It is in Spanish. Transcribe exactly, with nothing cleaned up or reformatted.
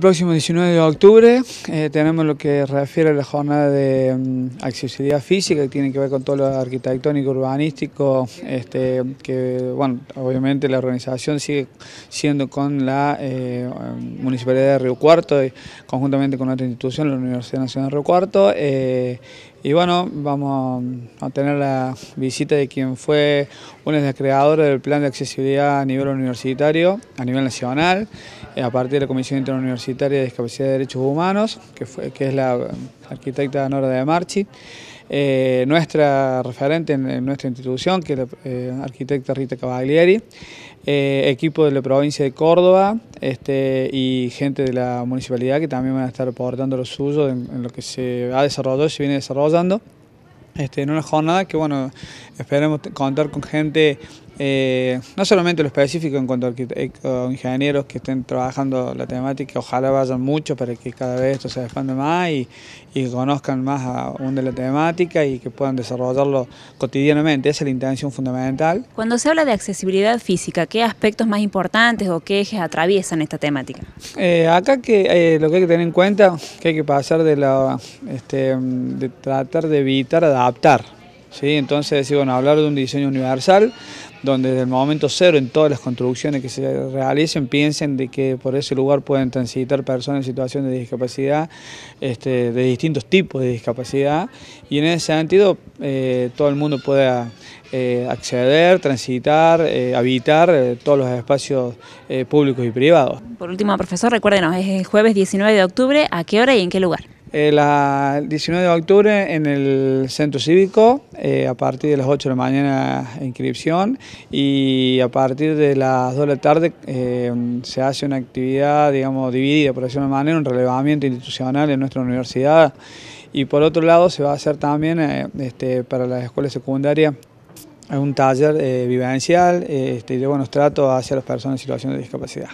El próximo diecinueve de octubre eh, tenemos lo que refiere a la jornada de um, accesibilidad física, que tiene que ver con todo lo arquitectónico, urbanístico, este, que bueno, obviamente la organización sigue siendo con la eh, Municipalidad de Río Cuarto, y conjuntamente con otra institución, la Universidad Nacional de Río Cuarto, eh, y bueno, vamos a tener la visita de quien fue una de las creadoras del plan de accesibilidad a nivel universitario, a nivel nacional, eh, a partir de la Comisión Interuniversitaria de discapacidad y derechos humanos, que, fue, que es la arquitecta Nora de Marchi, eh, nuestra referente en, en nuestra institución, que es la eh, arquitecta Rita Cavaglieri, eh, equipo de la provincia de Córdoba este, y gente de la municipalidad que también van a estar aportando lo suyo en, en lo que se ha desarrollado y se viene desarrollando. Este, en una jornada que, bueno, esperemos contar con gente, eh, no solamente lo específico en cuanto a ingenieros que estén trabajando la temática, ojalá vayan mucho para que cada vez esto se expanda más y, y conozcan más aún de la temática y que puedan desarrollarlo cotidianamente. Esa es la intención fundamental. Cuando se habla de accesibilidad física, ¿qué aspectos más importantes o qué ejes atraviesan esta temática? Eh, acá que, eh, lo que hay que tener en cuenta que hay que pasar de, la, este, de tratar de evitar adaptar adaptar, ¿sí? Entonces, bueno, hablar de un diseño universal, donde desde el momento cero en todas las construcciones que se realicen piensen de que por ese lugar pueden transitar personas en situación de discapacidad, este, de distintos tipos de discapacidad, y en ese sentido eh, todo el mundo pueda eh, acceder, transitar, eh, habitar eh, todos los espacios eh, públicos y privados. Por último, profesor, recuérdenos, es el jueves diecinueve de octubre, ¿a qué hora y en qué lugar? El diecinueve de octubre en el Centro Cívico, eh, a partir de las ocho de la mañana inscripción, y a partir de las dos de la tarde eh, se hace una actividad, digamos, dividida, por decirlo de una manera, un relevamiento institucional en nuestra universidad, y por otro lado se va a hacer también eh, este, para las escuelas secundarias un taller eh, vivencial eh, este, de buenos tratos hacia las personas en situación de discapacidad.